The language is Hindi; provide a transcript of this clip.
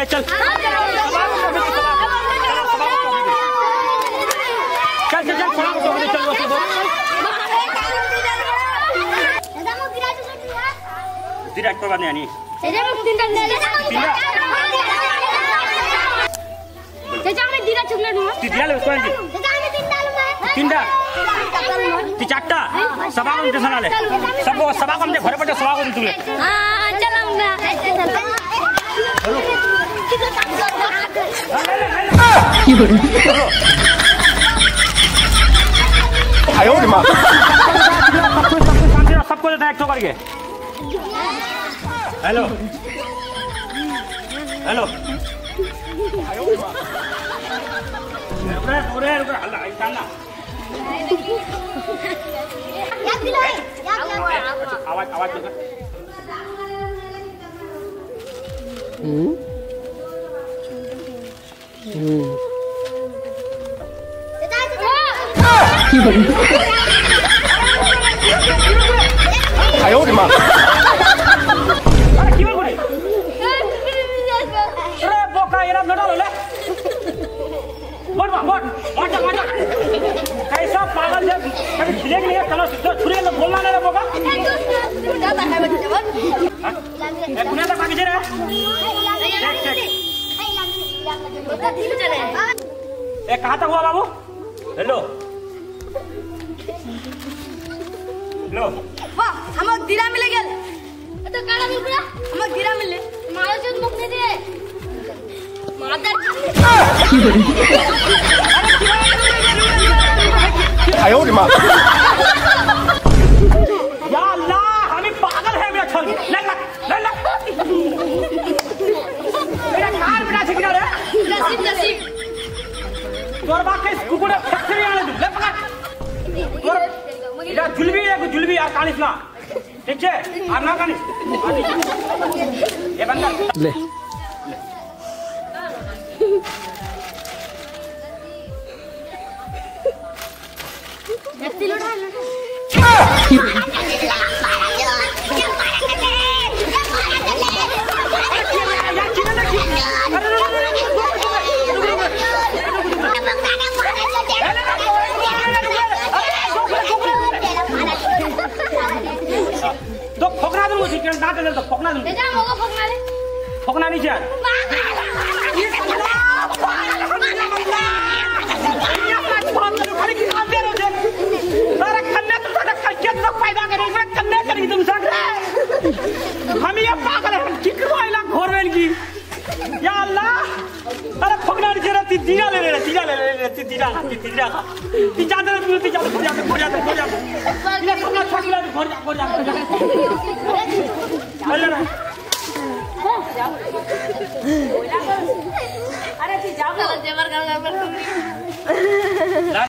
चल चल सबको देता है 100 करके। हेलो हेलो आवाज आवाज कैसा पागल जब कभी खिलेगी नहीं चलो सीधा छुरी ना बोलना नहीं रे बोका एक गुना तक बाकी जरा ए कहां तक हुआ बाबू हेलो हेलो वाह हम धीरा मिल गेल तो काला मिल पूरा हम धीरा मिलले मारो से मुकने दे मादर आयो रे मां या अल्लाह हम पागल है मेरा छल लग लग मेरा काल बिना छिकना रे नसीब नसीब तोर बाप के कुकुड़ फैक्ट्री आले ले पकड़ तोर या जुलबी है जुलबी यार कालिस ना ठीक है और ना कालिस ये बंदा ले तो फोकना दूंगा चिकन ना दे तो फोकना दूंगा जा मोगो फोकना ले फोकना नहीं चाहिए हम ये पागल है किकवायला घोरवेल की या अल्लाह अरे फगना रे ती दीरा ले ती दीरा ती जादर ती जादर घोर जा ये सबला छकला घोर जा अरे ती जाओ ना जेवर कर